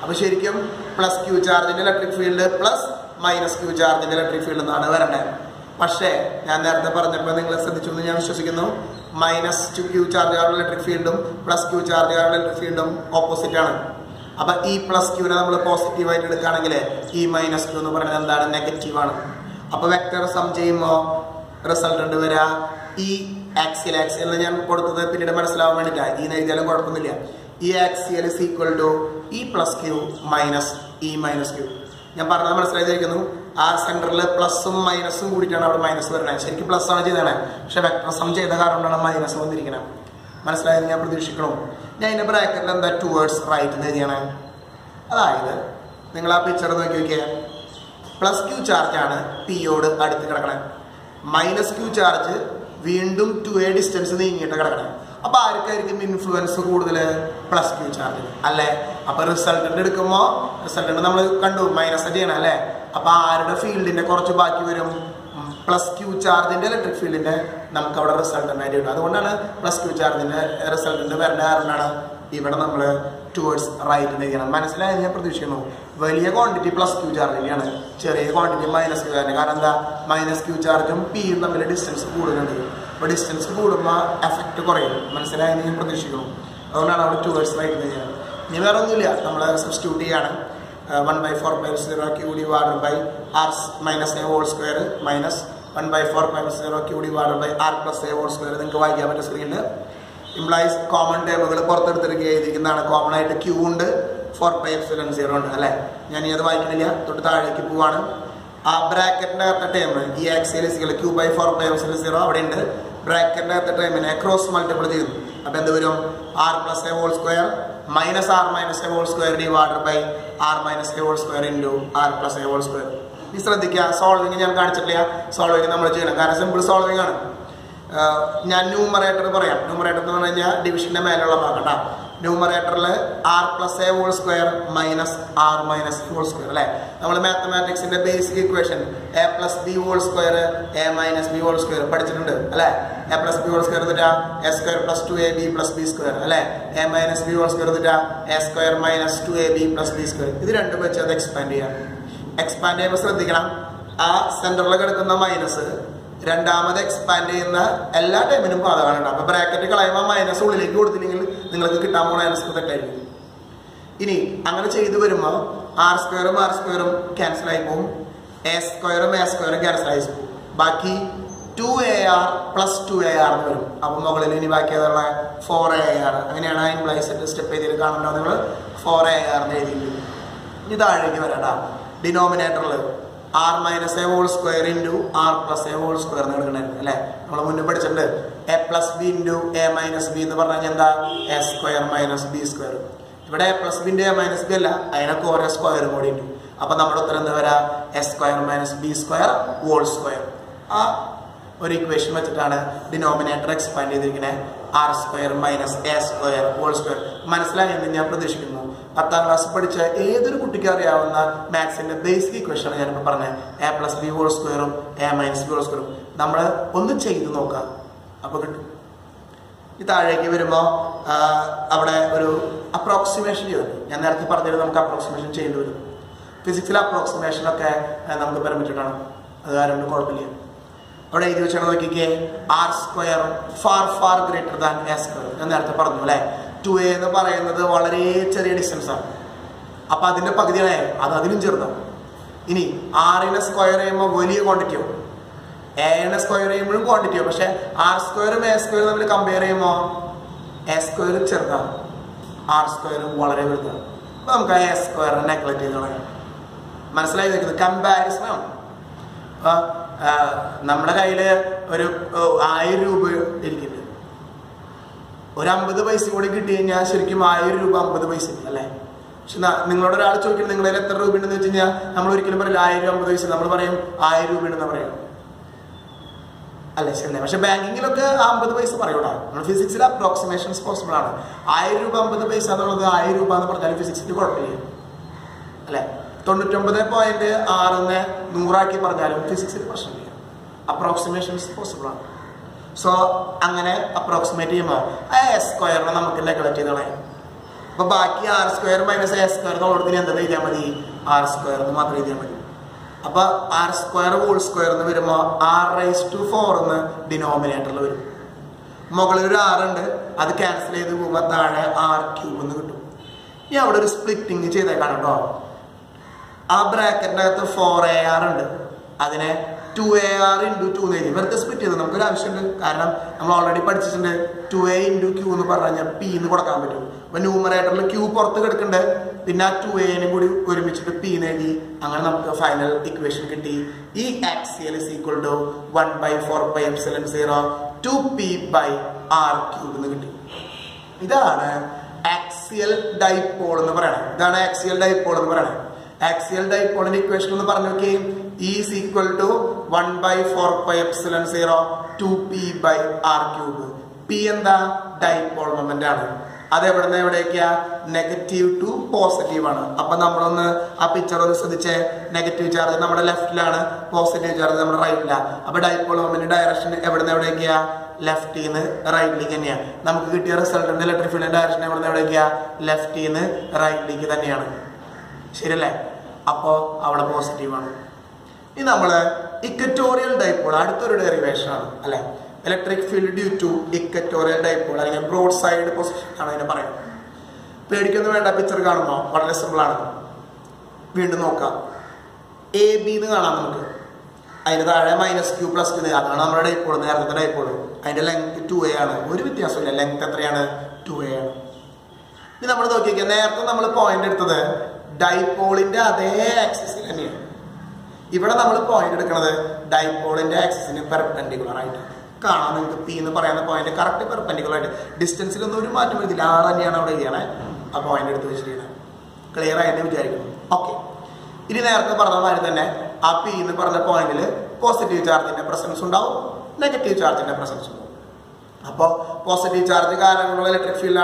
അപ്പോൾ ശരിക്കും പ്ലസ് ക്യൂ ചാർജിന്റെ electric field plus minus Q ചാർജിന്റെ ഇലക്ട്രിക് ഫീൽഡ് എന്നാണ് വരേണ്ടത് പക്ഷേ ഞാൻ നേരത്തെ പറഞ്ഞപ്പോൾ നിങ്ങൾ ശ്രദ്ധിച്ചു എന്ന് ഞാൻ വിശ്വസിക്കുന്നു മൈനസ് ക്യൂ ചാർജുകാരുടെ ഇലക്ട്രിക് ഫീൽഡും പ്ലസ് ക്യൂ ചാർജുകാരുടെ ഇലക്ട്രിക് ഫീൽഡും ഓപ്പോസിറ്റ് ആണ് അപ്പോൾ ഈ പ്ലസ് ക്യൂവിനെ നമ്മൾ പോസിറ്റീവായിട്ട് എടുക്കുകയാണെങ്കിൽ ഈ മൈനസ് ക്യൂ എന്ന് പറയുന്നത് എന്താണ് നെഗറ്റീവാണ് അപ്പോൾ വെക്റ്റർ സം ചെയ്യുമ്പോൾ റിസൾട്ട് ഉണ്ട് വരിക ഈ ആക്സിയൽ ആക്സിയൽ ഞാൻ കൊടുത്തത് പിന്നീട് മനസ്സിലാവാൻ വേണ്ടിയിട്ടാണ് ഈ എഴുതിയാലും കുഴപ്പമൊന്നുമില്ല ഈ ആക്സിയൽ ഇസ് ഈക്വൽ ടു ഈ പ്ലസ് ക്യൂ മൈനസ് ഈ മൈനസ് ക്യൂ ഞാൻ പറഞ്ഞത് മനസ്സിലായിരിക്കുന്നു ആ സെൻറ്ററിൽ പ്ലസും മൈനസും കൂടിയിട്ടാണ് അവിടെ മൈനസ് വരണത് ശരിക്കും പ്ലസ് ആണ് ചെയ്തതാണ് പക്ഷേ വെക്റ്റർ സം ചെയ്ത കാരണമാണ് മൈനസ് വന്നിരിക്കണം മനസ്സിലായത് ഞാൻ പ്രതീക്ഷിക്കണം ഞാൻ ഇതിൻ്റെ ബ്രാക്കറ്റിൽ എന്താ ടുവേർഡ്സ് റൈറ്റ് എന്ന് എഴുതിയാണ് അതായത് നിങ്ങൾ ആ പിക്ചർ നോക്കി നോക്കിയാൽ പ്ലസ് ക്യൂ ചാർജാണ് പിയോട് അടുത്ത് കിടക്കണേ മൈനസ് ക്യൂ ചാർജ് വീണ്ടും 2a ഡിസ്റ്റൻസ് നീങ്ങിയിട്ട് കിടക്കണേ അപ്പോൾ ആർക്കായിരിക്കും ഇൻഫ്ലുവൻസ് കൂടുതൽ പ്ലസ് ക്യൂ ചാർജ് അല്ലേ അപ്പോൾ റിസൾട്ടൻ്റ് എടുക്കുമ്പോൾ റിസൾട്ടൻ്റ് നമ്മൾ കണ്ടു മൈനസ് ചെയ്യണം അല്ലേ അപ്പോൾ ആരുടെ ഫീൽഡിൻ്റെ കുറച്ച് ബാക്കി വരും പ്ലസ് ക്യൂ ചാർജിൻ്റെ ഇലക്ട്രിക് ഫീൽഡിൻ്റെ നമുക്ക് അവിടെ റിസൾട്ടൻ്റായിട്ട് കിട്ടും അതുകൊണ്ടാണ് പ്ലസ് ക്യൂ ചാർജിൻ്റെ റിസൾട്ടൻ്റ് വരേണ്ട കാരണമാണ് ഇവിടെ നമ്മൾ ടുവേർഡ്സ് റൈറ്റിന് ചെയ്യണം മനസ്സിലായി ഞാൻ പ്രതീക്ഷിക്കുന്നു വലിയ ക്വാണ്ടിറ്റി പ്ലസ് ക്യൂ ചാർജിനെയാണ് ചെറിയ ക്വാണ്ടിറ്റി മൈനസ് ക്യൂ ചാർജ് കാരണം എന്താ മൈനസ് ക്യൂ ചാർജും പിയും തമ്മിൽ ഡിസ്റ്റൻസ് കൂടുതലുണ്ട് അപ്പോൾ ഡിസ്റ്റൻസ് കൂടുമ്പോൾ എഫക്റ്റ് കുറയും മനസ്സിലായെന്ന് ഞാൻ പ്രതീക്ഷിക്കുന്നു അതുകൊണ്ടാണ് അവിടെ ടുവേർഡ്സ് റൈറ്റിന് ചെയ്യുന്നത് ഇനി വേറെ ഒന്നുമില്ല നമ്മൾ സബ്സ്റ്റിറ്റ്യൂട്ട് ചെയ്യാണ് 1/4πε0 Q divided by R minus A whole square minus 1/4πε0 Q divided by R plus A whole square നിങ്ങൾക്ക് വായിക്കാൻ പറ്റും സ്ക്രീനിൽ ഇംപ്ലൈസ് കോമൺ ടേമുകൾ പുറത്തെടുത്തിരിക്കുക എഴുതിയിരിക്കുന്നതാണ് കോമൺ ആയിട്ട് ക്യൂ ഉണ്ട് 4πε0 ഉണ്ട് അല്ലേ ഞാൻ ഇത് വായിക്കുന്നില്ല തൊട്ട് താഴേക്ക് പോവാണ് ആ ബ്രാക്കറ്റിൻ്റെ അകത്ത ടേം ഈ ആക്സിയൽ ക്യൂ ബൈ 4πε0 അവിടെ ഉണ്ട് ബ്രാക്കറ്റിൻ്റെ അകത്ത ടേമിനെ ക്രോസ് മൾട്ടിപ്ലൈ ചെയ്തു അപ്പോൾ എന്ത് വരും R plus A whole square minus R minus A whole square divided by R minus A whole square into R plus A whole square ഇത് ശ്രദ്ധിക്കുക സോൾവിങ് ഞാൻ കാണിച്ചിട്ടില്ല സോൾവിങ് നമ്മൾ ചെയ്യണം കാരണം സിമ്പിൾ സോൾവിങ് ആണ് ഞാൻ ന്യൂമറേറ്റർ പറയാം ന്യൂമറേറ്റർ എന്ന് പറഞ്ഞു കഴിഞ്ഞാൽ ഡിവിഷൻ്റെ മേലുള്ള ഭാഗം ന്യൂമറേറ്ററിൽ R plus A whole square minus R minus whole square അല്ലേ നമ്മൾ മാത്തമാറ്റിക്സിൻ്റെ basic equation a plus b whole square a minus b whole square പഠിച്ചിട്ടുണ്ട് അല്ലേ a plus b whole square എന്നിട്ടാ a square plus 2 a b plus b square അല്ലേ a minus b whole square എന്നിട്ടാ a square minus 2 a b plus b square ഇത് രണ്ടും വെച്ച് അത് expand ചെയ്യാം എക്സ്പാൻഡ് ചെയ്യുമ്പോൾ ശ്രദ്ധിക്കണം ആ സെൻറ്ററിൽ കിടക്കുന്ന മൈനസ് രണ്ടാമത് എക്സ്പാൻഡ് ചെയ്യുന്ന എല്ലാ ടൈമിനും ബാധകമാണ് അപ്പോൾ ബ്രാക്കറ്റ് കളയുമ്പോൾ മൈനസ് ഉള്ളിലേക്ക് കൊടുത്തില്ലെങ്കിൽ നിങ്ങൾക്ക് കിട്ടാൻ പോകുന്ന ആൻസർ തെറ്റായിരിക്കും ഇനി അങ്ങനെ ചെയ്തു വരുമ്പോൾ ആർ സ്ക്വയറും ക്യാൻസൽ ആയി പോകും എ സ്ക്വയറും ക്യാൻസൽ ആയി പോകും ബാക്കി 2ar + 2ar എന്ന് വരും അപ്പോൾ മുകളിൽ ഇനി ബാക്കി അതുള്ള 4ar അങ്ങനെയാണ് ഇംപ്ലൈസിൻ്റെ സ്റ്റെപ്പ് ചെയ്തിട്ട് കാണുമ്പോൾ നിങ്ങൾ 4ar എന്ന് എഴുതിയിട്ടുണ്ട് ഇനി താഴേക്ക് വരാടാ ഡിനോമിനേറ്ററിൽ R minus A whole square into R plus A whole square എന്ന് എടുക്കണമായിരുന്നു അല്ലേ നമ്മൾ മുന്നേ പഠിച്ചിട്ടുണ്ട് a plus b into a minus b എന്ന് പറഞ്ഞു കഴിഞ്ഞാൽ എന്താ a square minus b square ഇവിടെ എ പ്ലസ് ബിൻ്റെ എ മൈനസ് ബി അല്ല അതിനൊക്കെ ഓരോ സ്ക്വയറും കൂടി ഉണ്ട് അപ്പോൾ നമ്മുടെ ഉത്തരം എന്താ വരാ a square minus b square whole square ആ ഒരു ഇക്വേഷൻ വെച്ചിട്ടാണ് ഡിനോമിനേറ്റർ എക്സ്പാൻഡ് ചെയ്തിരിക്കുന്നത് R square minus a square whole square മനസ്സിലായെന്ന് ഞാൻ പ്രതീക്ഷിക്കുന്നു 10ാം ക്ലാസ് പഠിച്ച ഏതൊരു കുട്ടിക്ക് അറിയാവുന്ന മാത്സിൻ്റെ ബേസിക് ഇക്വേഷനാണ് ഞാനിപ്പോൾ പറഞ്ഞത് എ പ്ലസ് ബി ഹോൾ സ്ക്വയറും എ മൈനസ് ബി ഹോൾ സ്ക്വയറും നമ്മൾ ഒന്ന് ചെയ്ത് നോക്കാം അപ്പോൾ കിട്ടും ഈ താഴേക്ക് വരുമ്പോൾ അവിടെ ഒരു അപ്രോക്സിമേഷൻ ചെയ്തു ഞാൻ നേരത്തെ പറഞ്ഞത് നമുക്ക് അപ്രോക്സിമേഷൻ ചെയ്യേണ്ടി വരും ഫിസിക്സിലെ അപ്രോക്സിമേഷനൊക്കെ നമുക്ക് പെർമിറ്റഡാണ് അത് കാരണം കുഴപ്പമില്ല അവിടെ എഴുതി വെച്ചാണ് നോക്കിക്കേ R square far far greater than a square ഞാൻ നേരത്തെ പറഞ്ഞു അല്ലേ 2a എന്ന് പറയുന്നത് വളരെ ചെറിയ ഡിസ്റ്റൻസാണ് അപ്പം അതിൻ്റെ പകുതിയാണ് അത് അതിലും ചെറുതാണ് ഇനി ആറിനെ സ്ക്വയർ ചെയ്യുമ്പോൾ വലിയ ക്വാണ്ടിറ്റിയാവും എനെ സ്ക്വയർ ചെയ്യുമ്പോഴും ക്വാണ്ടിറ്റിയാവും പക്ഷേ ആർ സ്ക്വയറും എ സ്ക്വയറും തമ്മിൽ കമ്പയർ ചെയ്യുമ്പോൾ എ സ്ക്വയർ ചെറുതാണ് ആർ സ്ക്വയറും വളരെ വലുതാണ് അപ്പോൾ നമുക്ക് ആ എ സ്ക്വയറിനെ നെഗ്ലക്റ്റ് ചെയ്ത് കളയാം മനസ്സിലായി നിൽക്കുന്നത് കമ്പാരിസണാണ് അപ്പോൾ നമ്മുടെ കയ്യിൽ ഒരു 1000 രൂപ ഇരിക്കുന്നുണ്ട് Approximation is possible. So, I'm going to approximate s square. But r square minus s square r square. Then r square whole square r raised to 4 denominator. R cancel r cube. Now, we splitting bracket 4ar. That's 2AR into 2 is the split. We already purchased 2A into Q and P. When numerator Q is 2A and P is the final equation. E axial is equal to 1 by 4 by epsilon 0 2P by R cube. This is axial dipole. Axial dipole equation E is equal to 1 by 4 pi epsilon 0 2p by r cube. P and the dipole moment. That is negative to positive. Now we have negative charge on the left, positive charge on the right. Now dipole moment direction is left and right. Now we get result in the electric field direction is left and right. Now it is positive. This is equatorial dipole, another derivation. Electric field due to equatorial dipole, broadside position. AB minus Q plus Q. Length 2A. Length 2A. This is pointed to the dipole in the axis. If we point to the dipole and axis is perpendicular. Right? P the point is correctly perpendicular. Distance is not the point. Clear? Okay. This is the point. Positive charge in the presence of negative charge in the presence of positive charge is electric field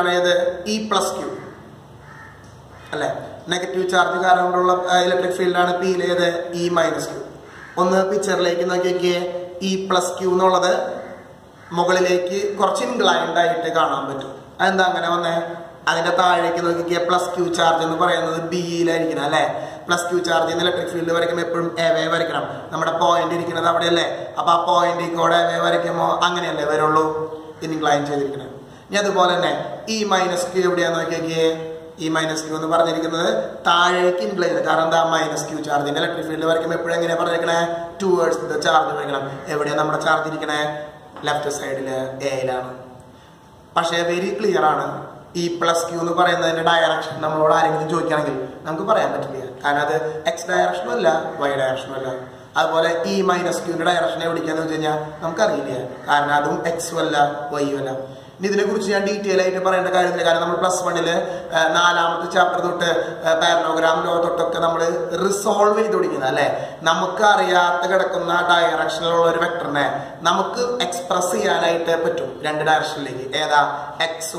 E plus Q. Negative charge electric field and P E minus Q. On the picture like E plus Q no inclined and then plus Q charge and B plus Q charge in electric field point E minus Q. E minus Q എന്ന് പറഞ്ഞിരിക്കുന്നത് താഴേക്ക് incline ആണ് കാരണം എന്താ minus Q charge electric field work എപ്പോഴും എങ്ങനെ പറഞ്ഞിരിക്കണേ towards the charge വരണം എവിടെയാണ് നമ്മുടെ ചാർജ് ഇരിക്കണേ ലെഫ്റ്റ് സൈഡിൽ എ യിലാണ് പക്ഷേ വെരി ക്ലിയർ ആണ് E plus Q എന്ന് പറയുന്നതിന്റെ ഡയറക്ഷൻ നമ്മളോട് ആരെങ്കിലും ചോദിക്കുകയാണെങ്കിൽ നമുക്ക് പറയാൻ പറ്റില്ല കാരണം അത് x ഡയറക്ഷനും അല്ല y ഡയറക്ഷനും അല്ല അതുപോലെ E minus Q ന്റെ ഡയറക്ഷൻ എവിടെയാണെന്ന് വെച്ചാൽ നമുക്ക് അറിയില്ല കാരണം അതും x അല്ല y അല്ല. This is a detail of the plus one. The chapter of the parallelogram is resolved. We have directional vector. We express the direction. X, Y,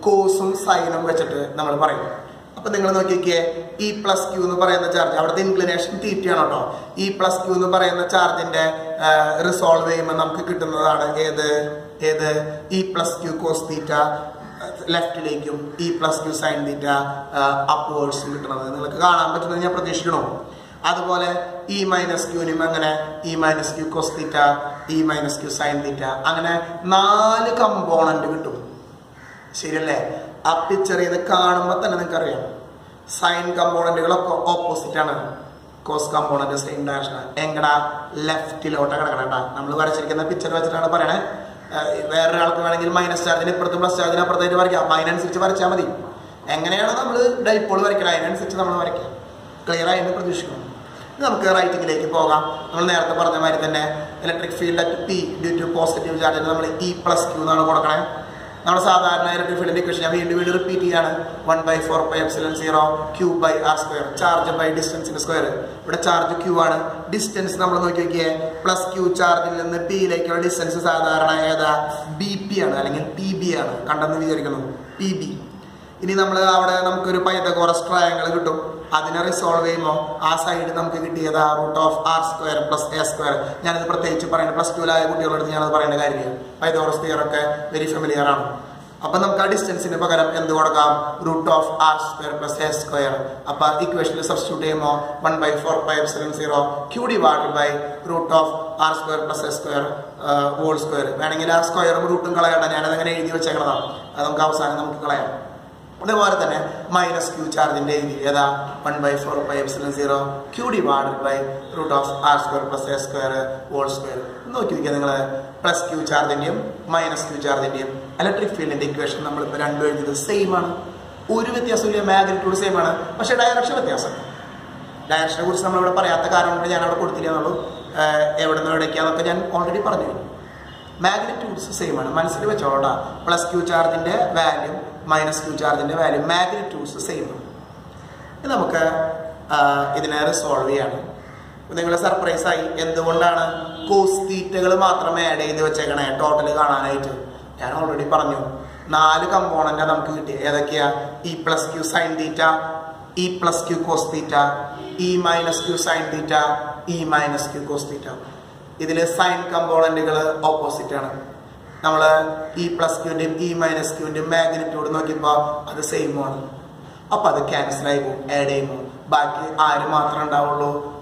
cos, sine. E plus Q is the inclination theta. E plus Q is the charge resolved. E plus Q cos theta left leg E plus Q sin theta upwards E minus Q E minus Q cos theta E minus Q sin theta angane 4 component kittum seriyalle a picture idu kaanumba thanne ningalku ariyam sin component galokku opposite aanu cos component same direction engada left ilota kadakana nammal varachirikkunna picture vachitana parayane minus charge in plus charge in minus which are chamadi. Anganana dipole iron such clear in the production. Writing electric field at P due to positive charge E plus Q repeat 1 by 4 pi epsilon 0 q by r square charge by distance in square charge q on distance plus q charge in the p like distance is bp and pb pb in the Pythagoras triangle that is solve a side root of r square plus a square. I am going to plus 2 Pythagoras theorem is very familiar. Now we have distance in root of r square plus a square. Now equation substitute 1 by 4 pi epsilon 0 q divided by root of r square plus a square whole square. R square root of minus q charge in the 1 by 4 pi epsilon 0 q divided by root of r square plus a square whole square. No q plus q charge in the minus q charge in the electric field in the equation number the same one. Urivithiasu magnitude same one, but direction with the direction would some of the Parayataka and Jana Kurtiano already parted. Magnitudes same one, plus q charge in the value. Minus q charge in the value, magnitudes the same. This is solved. If surprise, cos theta add total. I already told you. 4 components e plus q sin theta, e plus q cos theta, e minus q sin theta, e minus q cos theta. This is sin component opposite. E plus q dim, e minus q dim magnitude the same one. Then cancel add a more. Back R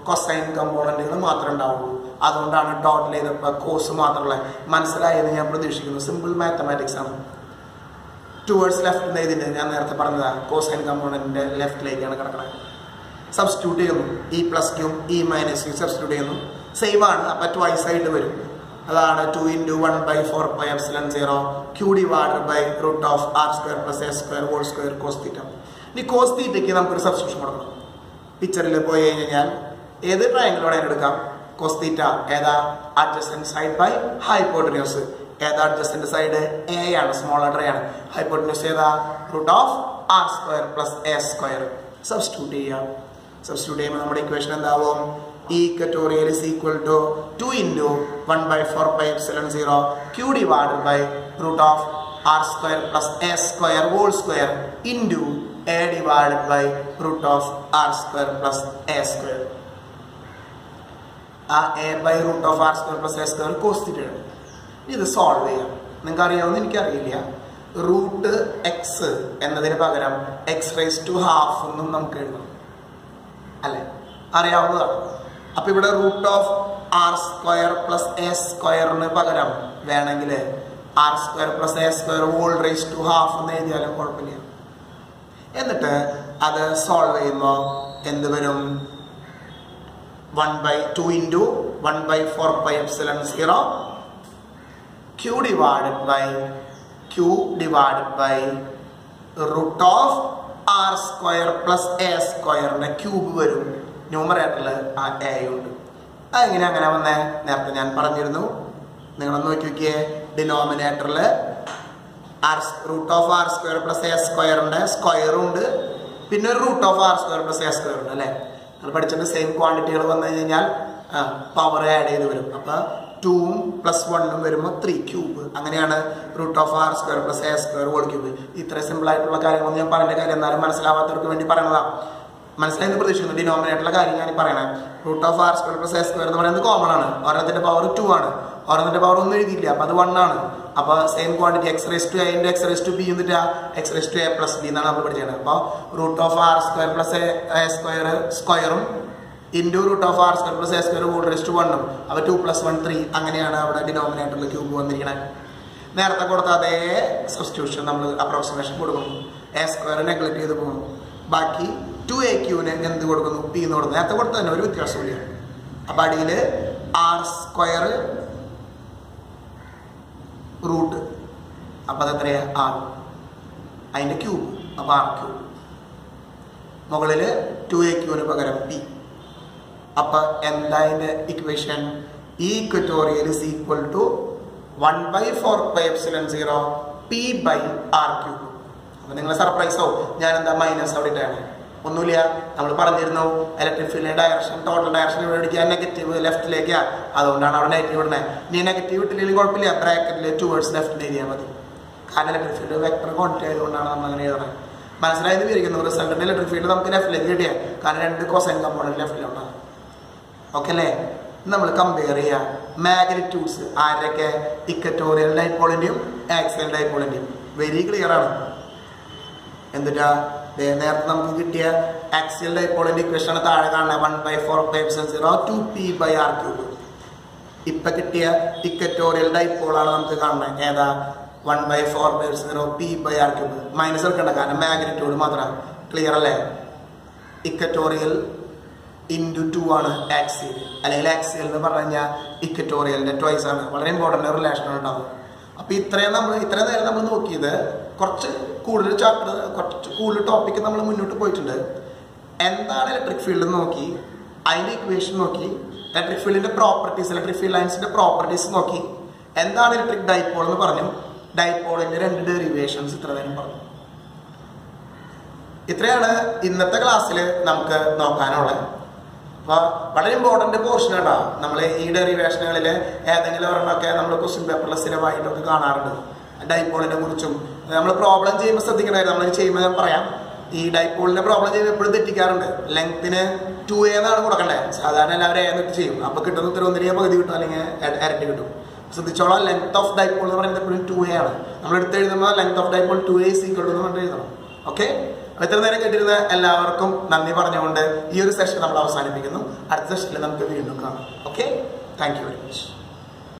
cosine component is that dot lay the cos matter simple mathematics. Towards left cosine component left leg. Substitute e plus q, e minus q substitute. Same one twice side. 2 into 1 by 4 pi epsilon 0 q divided by root of r square plus s square whole square cos theta. Now cos theta we have substitution. Picture le either triangle cos theta either adjacent side by hypotenuse. Either adjacent side a and smaller triangle. Hypotenuse either root of r square plus s square. Substitute here. Substitute here equation and E catorial is equal to 2 into 1 by 4 pi epsilon 0 q divided by root of r square plus s square whole square into a divided by root of r square plus a square. A by root of r square plus a square cos theta. This is solved here. Root x and x raised to half. Now, root of r square plus s square r square plus s square whole raised to half. And that solve the 1 by 2 into 1 by 4 pi epsilon 0 q divided by root of r square plus s square cube. Numerator are a. I am going to get denominator root of r square plus s square and square root. Pin root of r square plus s square. But the same quantity power add 2 plus 1 3 cube. Root of r square plus s square whole cube. This is simple. Manslide the denominator root of r square plus s square common or the power 2 or the power 1 same quantity x raised to a into x raised to b x raised to a plus b root of r square plus a square square into root of r square plus a square whole raised to 1 2 plus 1 3 denominator cube substitution approximation a square neglect 2aq and p note that what the number with your soldier. R square root r and cube about cube. 2aq p. Upper end line equation equatorial is equal to 1 by 4 pi epsilon 0 P/R³ അപ്പോൾ നിങ്ങൾ surprise ആവും ഞാൻ എന്താ minus അവിടെ ഇട്ടാണ് ഒന്നുമില്ല നമ്മൾ പറഞ്ഞിരുന്നു ഇലക്ട്രിക് ഫീൽഡിന്റെ ഡയറക്ഷൻ ടോട്ടൽ ഡയറക്ഷൻ ഇവിടെ എടുക്കുക നെഗറ്റീവ് ലെഫ്റ്റിലേക്കാ അതുകൊണ്ടാണ് അവിടെ നെഗറ്റീവ് ഇടുന്നത് ഇനി നെഗറ്റീവ് ഇട്ടില്ലെങ്കിലും കുഴപ്പമില്ല ബ്രാക്കറ്റിൽ ടുവേർഡ്സ് ലെഫ്റ്റിൽ ഏരിയ മതി കാരണം ഇലക്ട്രിക് ഫീൽഡ് വെക്ടർ ക്വാണ്ടിറ്റി ആയതുകൊണ്ടാണ് നമ്മൾ അങ്ങനെ എഴുതുന്നത് മനസ്സിലായത് വിചാരിക്കുന്നു റിസൾട്ടിന് ഇലക്ട്രിക് ഫീൽഡ് നമുക്ക് ലെഫ്റ്റിലേക്ക് കിട്ടിയാൽ കാരണം രണ്ട് കോസൈൻ കമ്പോണന്റ് ലെഫ്റ്റിലുണ്ടാകും ഓക്കെ അല്ലേ നമ്മൾ കമ്പയർ ചെയ്യുക മാഗ്നിറ്റ്യൂഡ്സ് ആരൊക്കെ ഇക്വറ്റോറിയൽ ഡൈപോളിന്റെയും ആക്സിയൽ ഡൈപോളിന്റെയും വെരി ക്ലിയർ ആണ് എന്തിനാ നേരത്തെ നമുക്ക് കിട്ടിയ ആക്സിയൽ ഡൈപോളിന്റെ ഇക്വേഷൻ താഴെ കാണുന്ന 1/4πε02p/r³. ഇപ്പൊ കിട്ടിയ ഇക്വറ്റോറിയൽ ഡൈപോളാണ് നമുക്ക് കാണുന്നത് ഏതാ 1/4πε0p/r³. മൈനസ് എടുക്കണ്ട കാരണം മാഗ്നിറ്റ്യൂഡ് മാത്രമാണ്. ക്ലിയർ അല്ലേ? ഇക്വറ്റോറിയൽ *2 ആണ് ആക്സിയൽ, അല്ലെങ്കിൽ ആക്സിയൽ എന്ന് പറഞ്ഞു കഴിഞ്ഞാൽ ഇക്വറ്റോറിയലിന്റെ ട്വൈസ് ആണ്. വളരെ ഇമ്പോർട്ടൻ്റ് റിലേഷൻ ഉണ്ടാവും. അപ്പോൾ ഇത്രയും നേരം നമ്മൾ നോക്കിയത് കുറച്ച് കൂടുതൽ ചാപ്റ്റർ കുറച്ച് കൂടുതൽ ടോപ്പിക്ക് നമ്മൾ മുന്നോട്ട് പോയിട്ടുണ്ട്. എന്താണ് ഇലക്ട്രിക് ഫീൽഡ് നോക്കി, അതിൻ്റെ ഇക്വേഷൻ നോക്കി, ഇലക്ട്രിക് ഫീൽഡിൻ്റെ പ്രോപ്പർട്ടീസ് ഇലക്ട്രിക് ഫീൽഡ് ലൈൻസിൻ്റെ പ്രോപ്പർട്ടീസ് നോക്കി, എന്താണ് ഇലക്ട്രിക് ഡൈപോൾ എന്ന് പറഞ്ഞു, ഡൈപോളിൻ്റെ രണ്ട് ഡെറിവേഷൻസ് ഇത്ര നേരം പറഞ്ഞു. ഇത്രയാണ് ഇന്നത്തെ ക്ലാസ്സിൽ നമുക്ക് നോക്കാനുള്ളത്. അപ്പോൾ വളരെ ഇമ്പോർട്ടൻ്റ് പോർഷൻ കേട്ടോ. നമ്മൾ ഈ ഡെറിവേഷനുകളിൽ ഏതെങ്കിലും ഒരെണ്ണമൊക്കെ നമ്മൾ ക്വസ്റ്റ്യൻ പേപ്പറിൽ സ്ഥിരമായിട്ടൊക്കെ കാണാറുണ്ട്. ഡൈപോളിനെ കുറിച്ചും നമ്മൾ പ്രോബ്ലം ചെയ്യുമ്പോൾ ശ്രദ്ധിക്കണമായിരുന്നു. നമ്മൾ ചെയ്യുമ്പോൾ ഞാൻ പറയാം, ഈ ഡൈപോളിൻ്റെ പ്രോബ്ലം ചെയ്യുമ്പോൾ എപ്പോഴും തെറ്റിക്കാറുണ്ട്. ലെങ്ത്തിന് 2a എന്നാണ് കൊടുക്കണ്ടേ, സാധാരണ എല്ലാവരും a എന്നിട്ട് ചെയ്യും. അപ്പോൾ കിട്ടുന്ന ഉത്തരം ഒന്നിനെ പകുതി കിട്ടും, അല്ലെങ്കിൽ ഇരട്ടി കിട്ടും. ശ്രദ്ധിച്ചോളാം, ലെങ്ത് ഓഫ് ഡൈപോൾ എന്ന് പറയുന്നത് എപ്പോഴും 2a ആണ്. നമ്മൾ എടുത്ത് എഴുതുമ്പോൾ ലെങ്ത് ഓഫ് ഡൈപോൾ 2a എന്ന് പറഞ്ഞിട്ട് എഴുതണം. ഓക്കെ, അപ്പോൾ ഇത്ര നേരം കേട്ടിരുന്ന എല്ലാവർക്കും നന്ദി പറഞ്ഞുകൊണ്ട് ഈ ഒരു സെഷൻ നമ്മൾ അവസാനിപ്പിക്കുന്നു. അടുത്ത സെഷനിൽ നമുക്ക് വീണ്ടും കാണാം. Okay, thank you very much.